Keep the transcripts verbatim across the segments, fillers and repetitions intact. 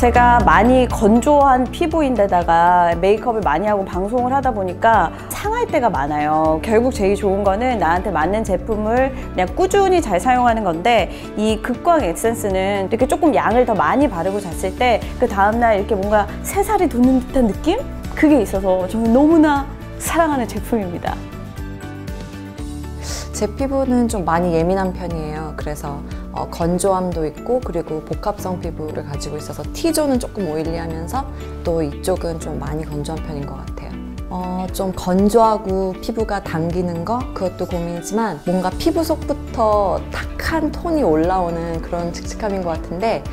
제가 많이 건조한 피부인데다가 메이크업을 많이 하고 방송을 하다 보니까 상할 때가 많아요. 결국 제일 좋은 거는 나한테 맞는 제품을 그냥 꾸준히 잘 사용하는 건데, 이 극광 에센스는 이렇게 조금 양을 더 많이 바르고 잤을 때 그 다음날 이렇게 뭔가 새살이 돋는 듯한 느낌? 그게 있어서 저는 너무나 사랑하는 제품입니다. 제 피부는 좀 많이 예민한 편이에요. 그래서 어, 건조함도 있고, 그리고 복합성 피부를 가지고 있어서 T존은 조금 오일리하면서 또 이쪽은 좀 많이 건조한 편인 것 같아요. 어, 좀 건조하고 피부가 당기는 거, 그것도 고민이지만 뭔가 피부 속부터 탁한 톤이 올라오는 그런 칙칙함인 것 같은데,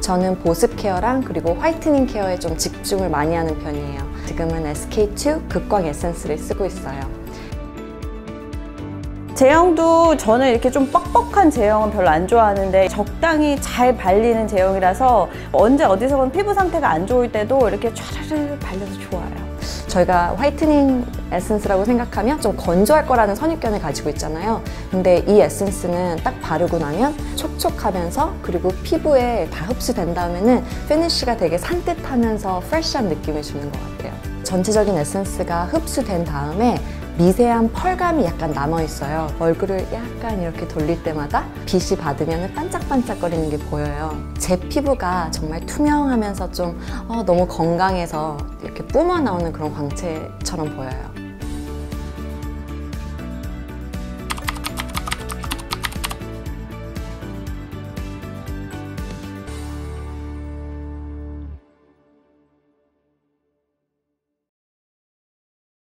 저는 보습 케어랑 그리고 화이트닝 케어에 좀 집중을 많이 하는 편이에요. 지금은 에스케이 투 극광 에센스를 쓰고 있어요. 제형도 저는 이렇게 좀 뻑뻑한 제형은 별로 안 좋아하는데, 적당히 잘 발리는 제형이라서 언제 어디서건 피부 상태가 안 좋을 때도 이렇게 촤르르 발려서 좋아요. 저희가 화이트닝 에센스라고 생각하면 좀 건조할 거라는 선입견을 가지고 있잖아요. 근데 이 에센스는 딱 바르고 나면 촉촉하면서, 그리고 피부에 다 흡수된 다음에는 피니쉬가 되게 산뜻하면서 프레쉬한 느낌을 주는 것 같아요. 전체적인 에센스가 흡수된 다음에 미세한 펄감이 약간 남아있어요. 얼굴을 약간 이렇게 돌릴 때마다 빛이 받으면 반짝반짝거리는 게 보여요. 제 피부가 정말 투명하면서 좀 어, 너무 건강해서 이렇게 뿜어나오는 그런 광채처럼 보여요.